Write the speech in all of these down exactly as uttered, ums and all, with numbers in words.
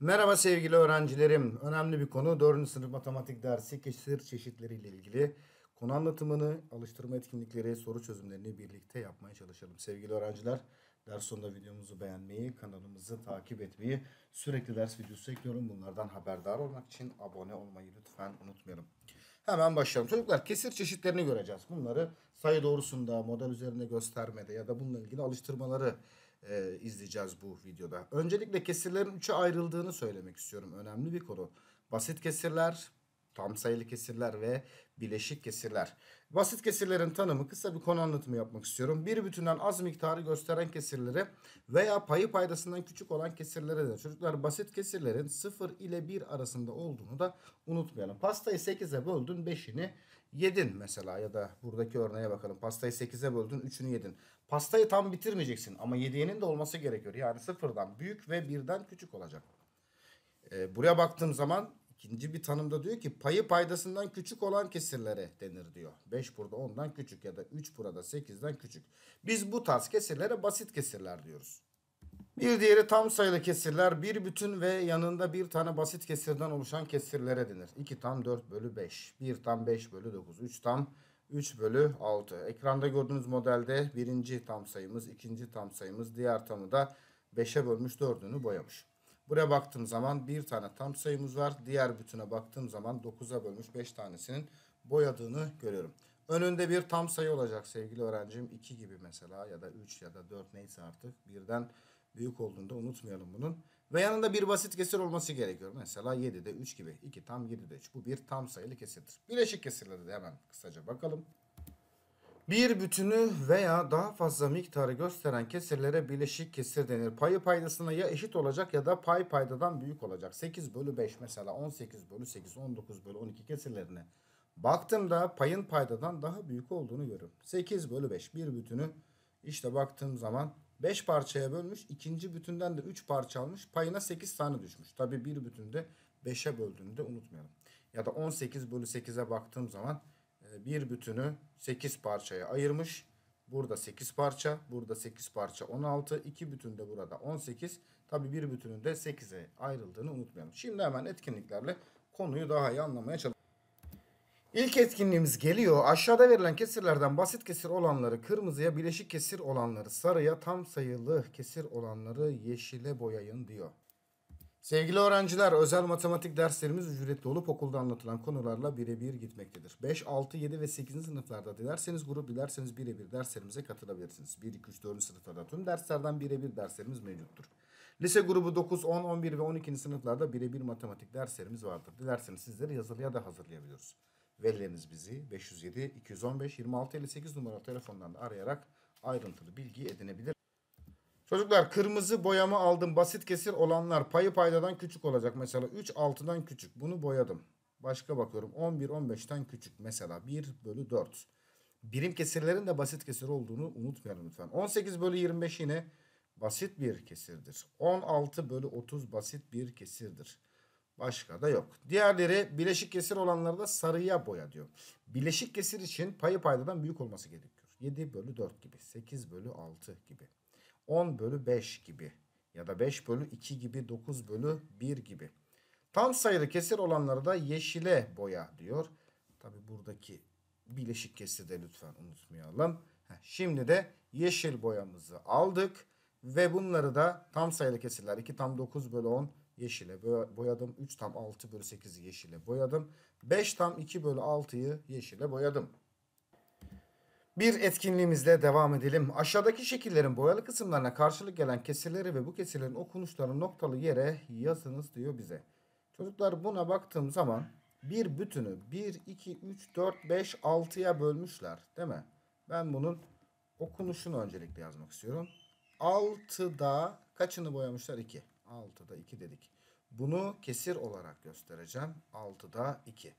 Merhaba sevgili öğrencilerim. Önemli bir konu. dördüncü sınıf matematik dersi kesir çeşitleriyle ilgili konu anlatımını, alıştırma etkinlikleri, soru çözümlerini birlikte yapmaya çalışalım. Sevgili öğrenciler, ders sonunda videomuzu beğenmeyi, kanalımızı takip etmeyi, sürekli ders videosu ekliyorum. Bunlardan haberdar olmak için abone olmayı lütfen unutmayalım. Hemen başlayalım. Çocuklar, kesir çeşitlerini göreceğiz. Bunları sayı doğrusunda, model üzerinde göstermede ya da bununla ilgili alıştırmaları E, izleyeceğiz bu videoda. Öncelikle kesirlerin üçe ayrıldığını söylemek istiyorum. Önemli bir konu. Basit kesirler, tam sayılı kesirler ve bileşik kesirler. Basit kesirlerin tanımı, kısa bir konu anlatımı yapmak istiyorum. Bir bütünden az miktarı gösteren kesirleri veya payı paydasından küçük olan kesirlere de. Çocuklar, basit kesirlerin sıfır ile bir arasında olduğunu da unutmayalım. Pastayı sekize böldün, beşini yedin mesela, ya da buradaki örneğe bakalım. Pastayı sekize böldün, üçünü yedin. Pastayı tam bitirmeyeceksin ama yediğinin de olması gerekiyor. Yani sıfırdan büyük ve birden küçük olacak. Ee, buraya baktığım zaman İkinci bir tanımda diyor ki payı paydasından küçük olan kesirlere denir diyor. beş burada ondan küçük ya da üç burada sekizden küçük. Biz bu tarz kesirlere basit kesirler diyoruz. Bir diğeri tam sayılı kesirler, bir bütün ve yanında bir tane basit kesirden oluşan kesirlere denir. iki tam dört bölü beş, bir tam beş bölü dokuz, üç tam üç bölü altı. Ekranda gördüğünüz modelde birinci tam sayımız, ikinci tam sayımız, diğer tamı da beşe bölmüş, dördünü boyamış. Buraya baktığım zaman bir tane tam sayımız var. Diğer bütüne baktığım zaman dokuza bölmüş, beş tanesinin boyadığını görüyorum. Önünde bir tam sayı olacak sevgili öğrencim. iki gibi mesela, ya da üç ya da dört, neyse artık. Birden büyük olduğunda unutmayalım bunun. Ve yanında bir basit kesir olması gerekiyor. Mesela yedide üç gibi. iki tam yedide üç. Bu bir tam sayılı kesirdir. Bileşik kesirlere de hemen kısaca bakalım. Bir bütünü veya daha fazla miktarı gösteren kesirlere bileşik kesir denir. Payı paydasına ya eşit olacak ya da pay paydadan büyük olacak. sekiz bölü beş mesela, on sekiz bölü sekiz, on dokuz bölü on iki kesirlerine baktığımda payın paydadan daha büyük olduğunu görüyorum. sekiz bölü beş bir bütünü işte baktığım zaman beş parçaya bölmüş. İkinci bütünden de üç parça almış. Payına sekiz tane düşmüş. Tabi bir bütünde beşe böldüğünü de unutmayalım. Ya da on sekiz bölü sekize baktığım zaman bir bütünü sekiz parçaya ayırmış. Burada sekiz parça, burada sekiz parça, on altı. iki bütün de burada on sekiz. Tabii bir bütünün de sekize ayrıldığını unutmayalım. Şimdi hemen etkinliklerle konuyu daha iyi anlamaya çalışalım. İlk etkinliğimiz geliyor. Aşağıda verilen kesirlerden basit kesir olanları kırmızıya, bileşik kesir olanları sarıya, tam sayılı kesir olanları yeşile boyayın diyor. Sevgili öğrenciler, özel matematik derslerimiz ücretli olup okulda anlatılan konularla birebir gitmektedir. beş, altı, yedi ve sekizinci sınıflarda dilerseniz grup, dilerseniz birebir derslerimize katılabilirsiniz. bir, iki, üç, dördüncü sınıflarda tüm derslerden birebir derslerimiz mevcuttur. Lise grubu dokuz, on, on bir ve on ikinci sınıflarda birebir matematik derslerimiz vardır. Dilerseniz sizleri yazılıya da hazırlayabiliyoruz. Velileriniz bizi beş yüz yedi, iki yüz on beş, yirmi altı elli sekiz numaralı telefonlarla arayarak ayrıntılı bilgi edinebilir. Çocuklar, kırmızı boyama aldım. Basit kesir olanlar payı paydadan küçük olacak. Mesela üç altıdan küçük. Bunu boyadım. Başka bakıyorum. on bir on beşten küçük. Mesela bir bölü dört. Birim kesirlerin de basit kesir olduğunu unutmayalım lütfen. on sekiz bölü yirmi beş yine basit bir kesirdir. on altı bölü otuz basit bir kesirdir. Başka da yok. Diğerleri bileşik kesir olanları da sarıya boya diyor. Bileşik kesir için payı paydadan büyük olması gerekiyor. yedi bölü dört gibi. sekiz bölü altı gibi. on bölü beş gibi ya da beş bölü iki gibi, dokuz bölü bir gibi. Tam sayılı kesir olanları da yeşile boya diyor. Tabi buradaki bileşik kesiri de lütfen unutmayalım. Heh, şimdi de yeşil boyamızı aldık ve bunları da tam sayılı kesirler iki tam dokuz bölü on yeşile boyadım. üç tam altı bölü sekizi yeşile boyadım. beş tam iki bölü altıyı yeşile boyadım. Bir etkinliğimizle devam edelim. Aşağıdaki şekillerin boyalı kısımlarına karşılık gelen kesirleri ve bu kesirlerin okunuşlarını noktalı yere yazınız diyor bize. Çocuklar, buna baktığım zaman bir bütünü bir, iki, üç, dört, beş, altıya bölmüşler değil mi? Ben bunun okunuşunu öncelikle yazmak istiyorum. altıda kaçını boyamışlar? iki. altıda iki dedik. Bunu kesir olarak göstereceğim. altıda iki.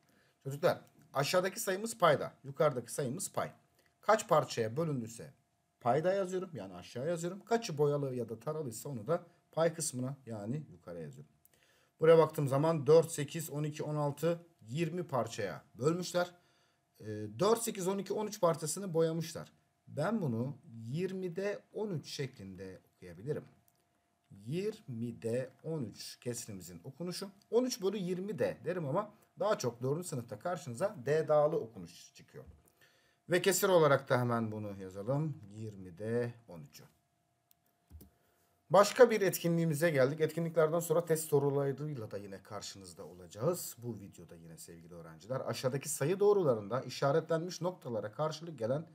Çocuklar, aşağıdaki sayımız payda. Yukarıdaki sayımız pay. Kaç parçaya bölündüyse payda yazıyorum, yani aşağıya yazıyorum. Kaçı boyalı ya da taralıysa onu da pay kısmına, yani yukarıya yazıyorum. Buraya baktığım zaman dört, sekiz, on iki, on altı, yirmi parçaya bölmüşler. dört, sekiz, on iki, on üç parçasını boyamışlar. Ben bunu yirmide on üç şeklinde okuyabilirim. yirmide on üç kesrimizin okunuşu. on üç bölü yirmide derim ama daha çok dördüncü sınıfta karşınıza dedalı okunuş çıkıyor. Ve kesir olarak da hemen bunu yazalım. yirmide on üçü. Başka bir etkinliğimize geldik. Etkinliklerden sonra test sorularıyla da yine karşınızda olacağız. Bu videoda yine sevgili öğrenciler aşağıdaki sayı doğrularında işaretlenmiş noktalara karşılık gelen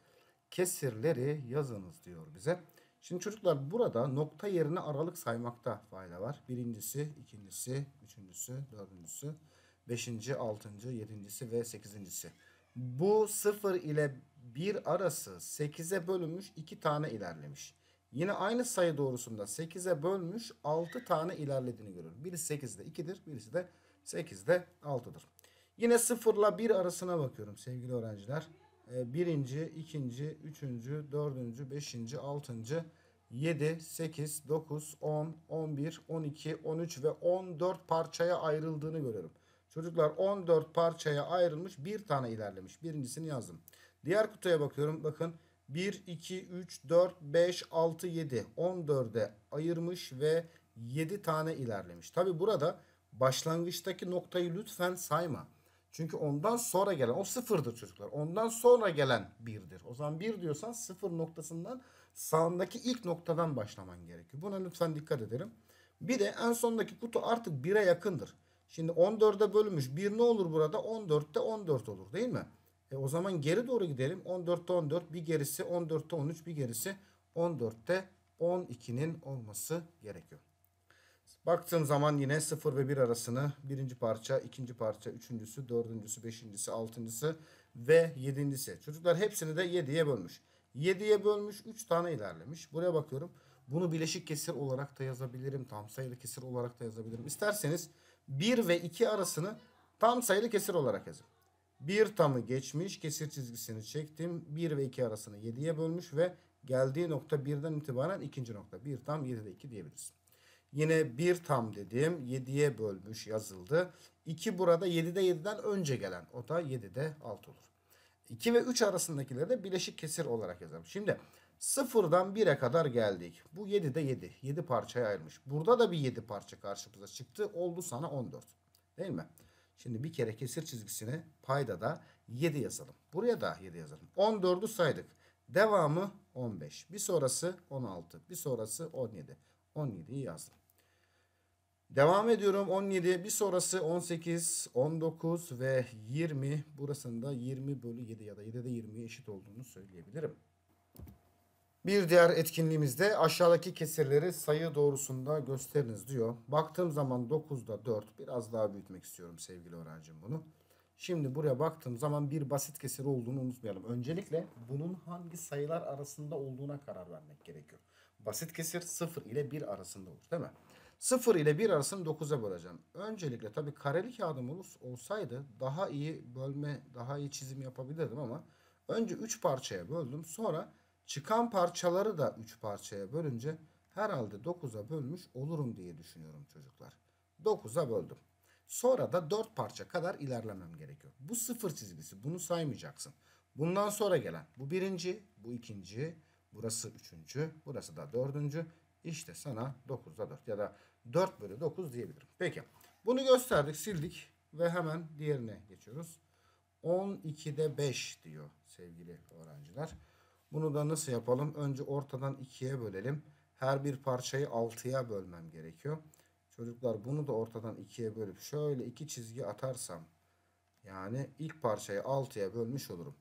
kesirleri yazınız diyor bize. Şimdi çocuklar burada nokta yerine aralık saymakta fayda var. Birincisi, ikincisi, üçüncüsü, dördüncüsü, beşinci, altıncı, yedincisi ve sekizincisi. Bu sıfır ile bir arası sekize bölünmüş iki tane ilerlemiş. Yine aynı sayı doğrusunda sekize bölmüş altı tane ilerlediğini görüyorum. Biri sekizde ikidir, birisi de sekizde altıdır. Yine sıfır ile bir arasına bakıyorum sevgili öğrenciler. Birinci, ikinci, üçüncü, dördüncü, beşinci, altıncı, yedi, sekiz, dokuz, on, on bir, on iki, on üç ve on dört parçaya ayrıldığını görüyorum. Çocuklar on dört parçaya ayrılmış, bir tane ilerlemiş. Birincisini yazdım. Diğer kutuya bakıyorum. Bakın bir, iki, üç, dört, beş, altı, yedi, on dörde ayırmış ve yedi tane ilerlemiş. Tabi burada başlangıçtaki noktayı lütfen sayma. Çünkü ondan sonra gelen o sıfırdır çocuklar. Ondan sonra gelen birdir. O zaman bir diyorsan sıfır noktasından sağındaki ilk noktadan başlaman gerekiyor. Buna lütfen dikkat edelim. Bir de en sondaki kutu artık bire yakındır. Şimdi on dörde bölünmüş bir ne olur burada? on dörtte on dört olur değil mi? E o zaman geri doğru gidelim. on dörtte on dört bir gerisi, on dörtte on üç bir gerisi, on dörtte on ikinin olması gerekiyor. Baktığım zaman yine sıfır ve bir arasını birinci parça, ikinci parça, üçüncüsü, dördüncüsü, beşincisi, altıncısı ve yedincisi. Çocuklar hepsini de yediye bölmüş. yediye bölmüş, üç tane ilerlemiş. Buraya bakıyorum. Bunu bileşik kesir olarak da yazabilirim. Tam sayılı kesir olarak da yazabilirim. İsterseniz bir ve iki arasını tam sayılı kesir olarak yazın. bir tamı geçmiş, kesir çizgisini çektim. bir ve iki arasını yediye bölmüş ve geldiği nokta birden itibaren ikinci nokta. bir tam yedide iki diyebiliriz. Yine bir tam dediğim yediye bölmüş yazıldı. iki burada yedide yediden önce gelen. O da yedide altı olur. iki ve üç arasındakileri de bileşik kesir olarak yazalım. Şimdi sıfırdan bire kadar geldik. Bu yedide yedi. yedi parçaya ayrılmış. Burada da bir yedi parça karşımıza çıktı. Oldu sana on dört. Değil mi? Şimdi bir kere kesir çizgisine payda da yedi yazalım. Buraya da yedi yazalım. on dördü saydık. Devamı on beş. Bir sonrası on altı. Bir sonrası on yedi. on yediyi yazdım. Devam ediyorum. on yedi bir sonrası on sekiz, on dokuz ve yirmi. Burasında yirmi bölü yedi ya da yedide yirmiye eşit olduğunu söyleyebilirim. Bir diğer etkinliğimizde aşağıdaki kesirleri sayı doğrusunda gösteriniz diyor. Baktığım zaman dokuzda dört. Biraz daha büyütmek istiyorum sevgili öğrencim bunu. Şimdi buraya baktığım zaman bir basit kesir olduğunu unutmayalım. Öncelikle bunun hangi sayılar arasında olduğuna karar vermek gerekiyor. Basit kesir sıfır ile bir arasında olur değil mi? sıfır ile bir arasını dokuza böleceğim. Öncelikle tabii kareli kağıdım olsaydı daha iyi bölme, daha iyi çizim yapabilirdim ama önce üç parçaya böldüm. Sonra çıkan parçaları da üç parçaya bölünce herhalde dokuza bölmüş olurum diye düşünüyorum çocuklar. dokuza böldüm. Sonra da dört parça kadar ilerlemem gerekiyor. Bu sıfır çizgisi. Bunu saymayacaksın. Bundan sonra gelen bu birinci, bu ikinci, burası üçüncü, burası da dördüncü. İşte sana dokuzda dört ya da dört bölü dokuz diyebilirim. Peki bunu gösterdik, sildik ve hemen diğerine geçiyoruz. on ikide beş diyor sevgili öğrenciler. Bunu da nasıl yapalım? Önce ortadan ikiye bölelim. Her bir parçayı altıya bölmem gerekiyor. Çocuklar bunu da ortadan ikiye bölüp şöyle iki çizgi atarsam yani ilk parçayı altıya bölmüş olurum.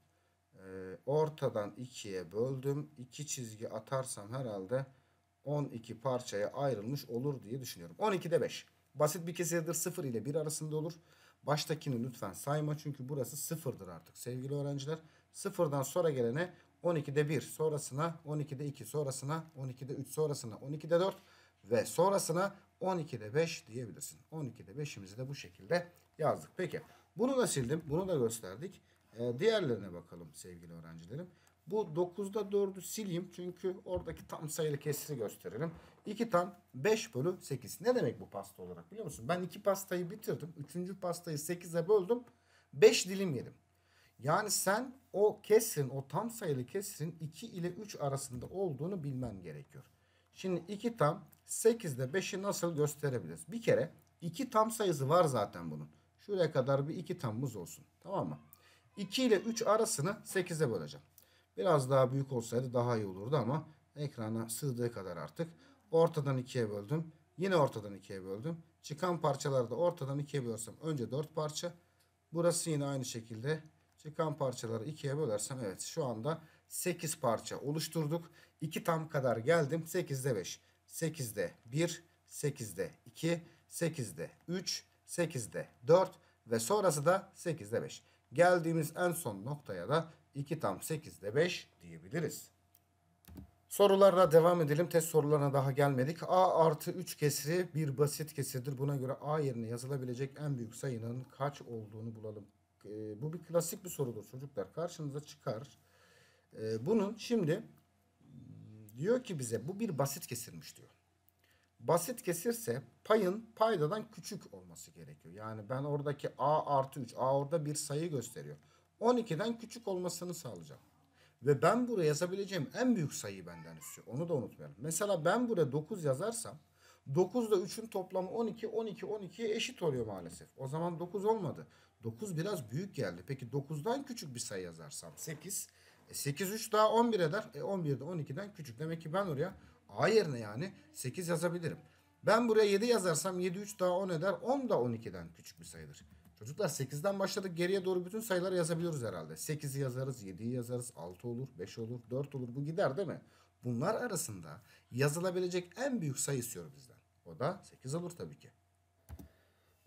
Ee, ortadan ikiye böldüm. iki çizgi atarsam herhalde on iki parçaya ayrılmış olur diye düşünüyorum. on ikide beş. Basit bir kesirdir. sıfır ile bir arasında olur. Baştakini lütfen sayma çünkü burası sıfırdır artık sevgili öğrenciler. sıfırdan sonra gelene on ikide bir, sonrasına on ikide iki, sonrasına on ikide üç, sonrasına on ikide dört ve sonrasına on ikide beş diyebilirsin. on ikide beşimizi de bu şekilde yazdık. Peki bunu da sildim. Bunu da gösterdik. Ee, diğerlerine bakalım sevgili öğrencilerim. Bu dokuzda dördü sileyim. Çünkü oradaki tam sayılı kesiri gösterelim. iki tam beş bölü sekiz. Ne demek bu pasta olarak biliyor musun? Ben iki pastayı bitirdim. üçüncü pastayı sekize böldüm. beş dilim yedim. Yani sen o kesrin, o tam sayılı kesrin iki ile üç arasında olduğunu bilmen gerekiyor. Şimdi iki tam sekizde beşi nasıl gösterebiliriz? Bir kere iki tam sayısı var zaten bunun. Şuraya kadar bir iki tamımız olsun. Tamam mı? iki ile üç arasını sekize böleceğim. Biraz daha büyük olsaydı daha iyi olurdu ama ekrana sığdığı kadar artık. Ortadan ikiye böldüm. Yine ortadan ikiye böldüm. Çıkan parçaları da ortadan ikiye bölsem önce dört parça. Burası yine aynı şekilde. Çıkan parçaları ikiye bölersem evet şu anda sekiz parça oluşturduk. iki tam kadar geldim. sekizde beş. sekizde bir. sekizde iki. sekizde üç. sekizde dört. Ve sonrası da sekizde beş. Geldiğimiz en son noktaya da iki tam sekizde beş diyebiliriz. Sorularla devam edelim. Test sorularına daha gelmedik. A artı üç kesiri bir basit kesirdir. Buna göre A yerine yazılabilecek en büyük sayının kaç olduğunu bulalım. Ee, bu bir klasik bir sorudur çocuklar. Karşınıza çıkar. Ee, bunun şimdi diyor ki bize bu bir basit kesirmiş diyor. Basit kesirse payın paydadan küçük olması gerekiyor. Yani ben oradaki A artı üç. A orada bir sayı gösteriyor. on ikiden küçük olmasını sağlayacağım. Ve ben buraya yazabileceğim en büyük sayı benden istiyor. Onu da unutmayalım. Mesela ben buraya dokuz yazarsam dokuzda üçün toplamı on iki. on iki on ikiye eşit oluyor maalesef. O zaman dokuz olmadı. dokuz biraz büyük geldi. Peki dokuzdan küçük bir sayı yazarsam sekiz. E sekiz üç daha on bir eder. E on birde on ikiden küçük. Demek ki ben oraya A yerine yani sekiz yazabilirim. Ben buraya yedi yazarsam yedi üç daha on eder. on da on ikiden küçük bir sayıdır. Çocuklar sekizden başladık, geriye doğru bütün sayıları yazabiliyoruz herhalde. sekizi yazarız, yediyi yazarız, altı olur, beş olur, dört olur, bu gider değil mi? Bunlar arasında yazılabilecek en büyük sayı istiyor bizden. O da sekiz olur tabii ki.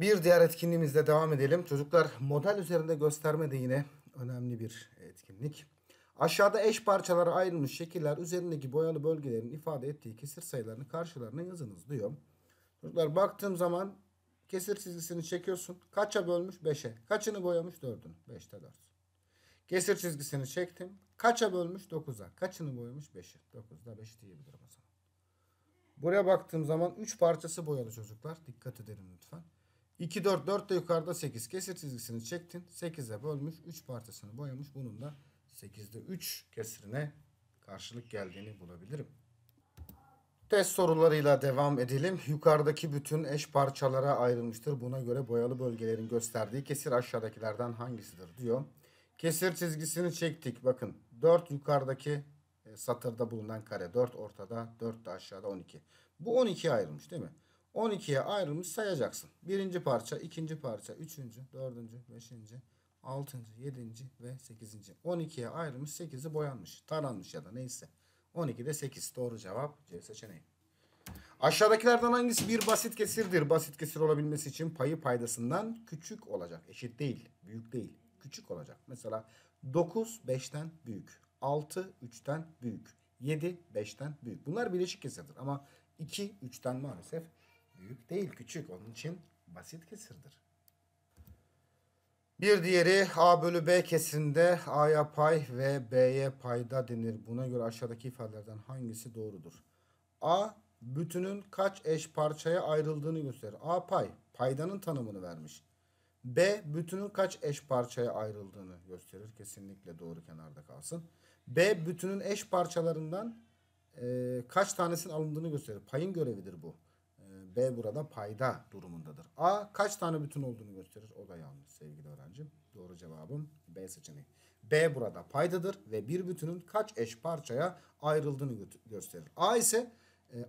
Bir diğer etkinliğimizle devam edelim. Çocuklar model üzerinde gösterme de yine önemli bir etkinlik. Aşağıda eş parçalara ayrılmış şekiller üzerindeki boyalı bölgelerin ifade ettiği kesir sayılarını karşılarına yazınız diyor. Çocuklar baktığım zaman kesir çizgisini çekiyorsun. Kaça bölmüş? beşe. Kaçını boyamış? dördünü. beşte dört. Kesir çizgisini çektim. Kaça bölmüş? dokuza. Kaçını boyamış? beşi. dokuzda beş diyebilirim o zaman. Buraya baktığım zaman üç parçası boyalı çocuklar. Dikkat edelim lütfen. iki, dört, dört de yukarıda sekiz. Kesir çizgisini çektin. sekize bölmüş. üç parçasını boyamış. Bunun da sekizde üç kesirine karşılık geldiğini bulabilirim. Test sorularıyla devam edelim. Yukarıdaki bütün eş parçalara ayrılmıştır. Buna göre boyalı bölgelerin gösterdiği kesir aşağıdakilerden hangisidir diyor. Kesir çizgisini çektik. Bakın dört yukarıdaki satırda bulunan kare. dört ortada, dört de aşağıda on iki. Bu on ikiye ayrılmış değil mi? on ikiye ayrılmış sayacaksın. Birinci parça, ikinci parça, üçüncü, dördüncü, beşinci, altıncı, yedinci ve sekizinci. on ikiye ayrılmış, sekizi boyanmış, taranmış ya da neyse. on ikide sekiz. Doğru cevap C seçeneği. Aşağıdakilerden hangisi bir basit kesirdir? Basit kesir olabilmesi için payı paydasından küçük olacak. Eşit değil, büyük değil, küçük olacak. Mesela dokuz beşten büyük, altı üçten büyük, yedi beşten büyük. Bunlar birleşik kesirdir ama iki üçten maalesef büyük değil, küçük. Onun için basit kesirdir. Bir diğeri A bölü B kesirinde A'ya pay ve B'ye payda denir. Buna göre aşağıdaki ifadelerden hangisi doğrudur? A bütünün kaç eş parçaya ayrıldığını gösterir. A pay, paydanın tanımını vermiş. B bütünün kaç eş parçaya ayrıldığını gösterir. Kesinlikle doğru kenarda kalsın. B bütünün eş parçalarından e, kaç tanesinin alındığını gösterir. Payın görevidir bu. B burada payda durumundadır. A kaç tane bütün olduğunu gösterir. O da yanlış sevgili öğrencim. Doğru cevabım B seçeneği. B burada paydadır ve bir bütünün kaç eş parçaya ayrıldığını gösterir. A ise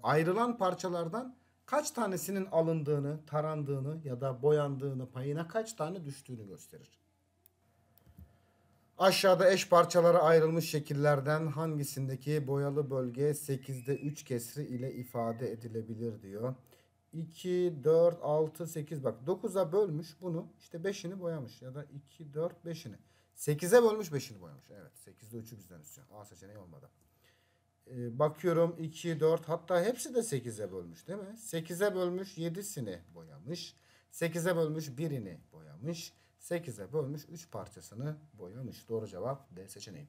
ayrılan parçalardan kaç tanesinin alındığını, tarandığını ya da boyandığını, payına kaç tane düştüğünü gösterir. Aşağıda eş parçalara ayrılmış şekillerden hangisindeki boyalı bölge sekizde üç kesri ile ifade edilebilir diyor. iki, dört, altı, sekiz. Bak dokuza bölmüş bunu. İşte beşini boyamış ya da iki, dört, beşini. sekize bölmüş beşini boyamış. Evet sekizde üçü bizden istiyor. A seçeneği olmadı. Ee, bakıyorum iki, dört hatta hepsi de sekize bölmüş değil mi? sekize bölmüş yedisini boyamış. sekize bölmüş birini boyamış. sekize bölmüş üç parçasını boyamış. Doğru cevap D seçeneği.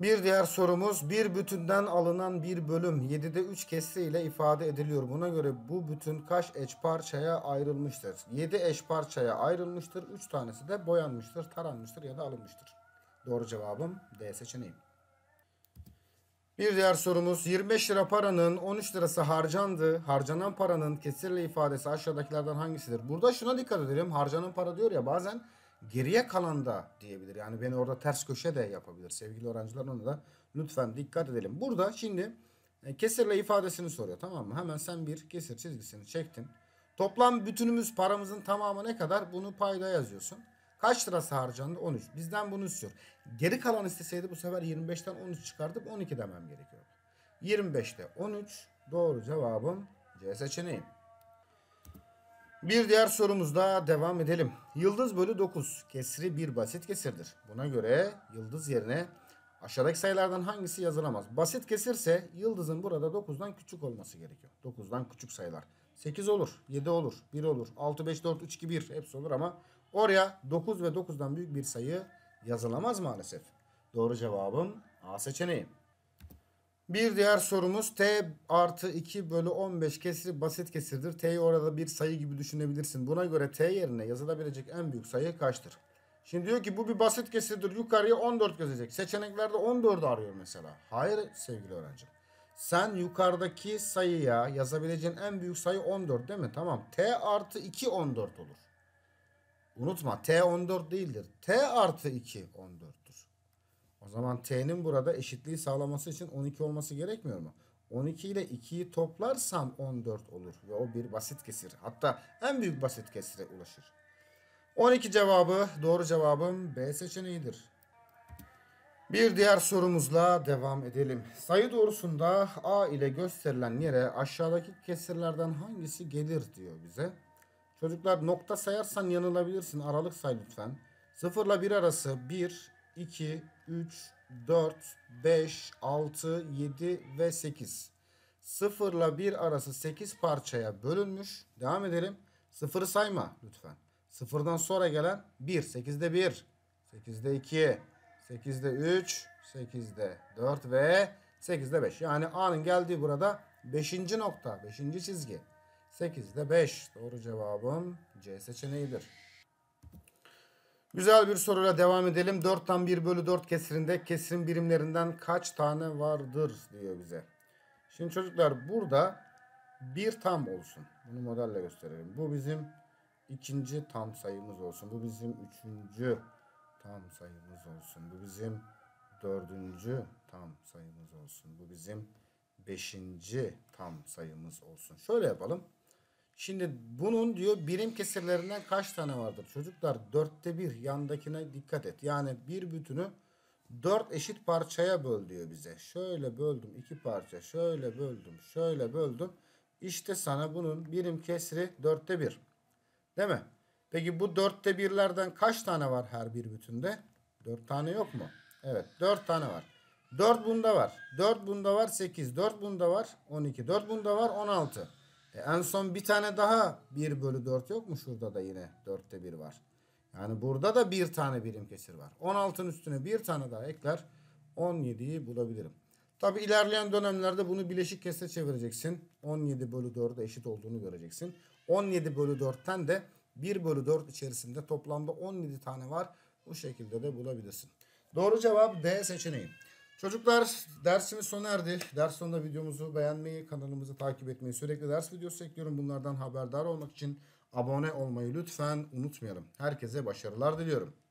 Bir diğer sorumuz bir bütünden alınan bir bölüm yedide üç kesri ile ifade ediliyor. Buna göre bu bütün kaç eş parçaya ayrılmıştır? yedi eş parçaya ayrılmıştır. üç tanesi de boyanmıştır, taranmıştır ya da alınmıştır. Doğru cevabım D seçeneği. Bir diğer sorumuz yirmi beş lira paranın on üç lirası harcandı. Harcanan paranın kesirle ifadesi aşağıdakilerden hangisidir? Burada şuna dikkat edelim. Harcanan para diyor ya, bazen geriye kalan da diyebilir. Yani beni orada ters köşe de yapabilir. Sevgili öğrenciler, ona da lütfen dikkat edelim. Burada şimdi kesirle ifadesini soruyor, tamam mı? Hemen sen bir kesir çizgisini çektin. Toplam bütünümüz paramızın tamamı ne kadar? Bunu payda yazıyorsun. Kaç lirası harcandı? on üç. Bizden bunu istiyor. Geri kalan isteseydi bu sefer yirmi beşten on üç çıkartıp on iki demem gerekiyordu. yirmi beşte on üç. Doğru cevabım C seçeneği. Bir diğer sorumuzda devam edelim. Yıldız bölü dokuz kesri bir basit kesirdir. Buna göre yıldız yerine aşağıdaki sayılardan hangisi yazılamaz? Basit kesirse yıldızın burada dokuzdan küçük olması gerekiyor. dokuzdan küçük sayılar. sekiz olur, yedi olur, bir olur, altı, beş, dört, üç, iki, bir hepsi olur ama oraya dokuz ve dokuzdan büyük bir sayı yazılamaz maalesef. Doğru cevabım A seçeneği. Bir diğer sorumuz T artı iki bölü on beş kesiri basit kesirdir. T'yi orada bir sayı gibi düşünebilirsin. Buna göre T yerine yazılabilecek en büyük sayı kaçtır? Şimdi diyor ki bu bir basit kesirdir. Yukarıya on dört gözecek. Seçeneklerde on dördü arıyor mesela. Hayır sevgili öğrencim. Sen yukarıdaki sayıya yazabileceğin en büyük sayı on dört değil mi? Tamam. T artı iki on dört olur. Unutma, T on dört değildir. T artı iki on dörttür. O zaman T'nin burada eşitliği sağlaması için on iki olması gerekmiyor mu? on iki ile ikiyi toplarsam on dört olur. Ve o bir basit kesir. Hatta en büyük basit kesire ulaşır. on iki cevabı, doğru cevabım B seçeneğidir. Bir diğer sorumuzla devam edelim. Sayı doğrusunda A ile gösterilen yere aşağıdaki kesirlerden hangisi gelir diyor bize. Çocuklar nokta sayarsan yanılabilirsin. Aralık say lütfen. sıfır ile bir arası bir, iki, üç, dört, beş, altı, yedi ve sekiz. sıfır ile bir arası sekiz parçaya bölünmüş. Devam edelim. sıfırı sayma lütfen. sıfırdan sonra gelen bir. sekizde bir, sekizde iki, sekizde üç, sekizde dört ve sekizde beş. Yani A'nın geldiği burada beşinci nokta, beşinci çizgi. sekizde beş. Doğru cevabım C seçeneğidir. Güzel bir soruyla devam edelim. dörtten bir bölü dört kesirinde kesirin birimlerinden kaç tane vardır diyor bize. Şimdi çocuklar burada bir tam olsun. Bunu modelle gösterelim. Bu bizim ikinci tam sayımız olsun. Bu bizim üçüncü tam sayımız olsun. Bu bizim dördüncü tam sayımız olsun. Bu bizim beşinci tam sayımız olsun. Şöyle yapalım. Şimdi bunun diyor birim kesirlerinden kaç tane vardır? Çocuklar dörtte bir, yandakine dikkat et. Yani bir bütünü dört eşit parçaya böl diyor bize. Şöyle böldüm iki parça. Şöyle böldüm. Şöyle böldüm. İşte sana bunun birim kesri dörtte bir. Değil mi? Peki bu dörtte birlerden kaç tane var her bir bütünde? dört tane yok mu? Evet, dört tane var. dört bunda var. dört bunda var. sekiz. dört bunda var. on iki. dört bunda var. on altı. E en son bir tane daha bir bölü dört yok mu? Şurada da yine dörtte bir var. Yani burada da bir tane birim kesir var. on altının üstüne bir tane daha ekler. on yediyi bulabilirim. Tabi ilerleyen dönemlerde bunu bileşik kesire çevireceksin. on yedi bölü dörde eşit olduğunu göreceksin. on yedi bölü dörtten de bir bölü dört içerisinde toplamda on yedi tane var. Bu şekilde de bulabilirsin. Doğru cevap D seçeneği. Çocuklar dersimiz sona erdi. Ders sonunda videomuzu beğenmeyi, kanalımızı takip etmeyi, sürekli ders videosu ekliyorum. Bunlardan haberdar olmak için abone olmayı lütfen unutmayalım. Herkese başarılar diliyorum.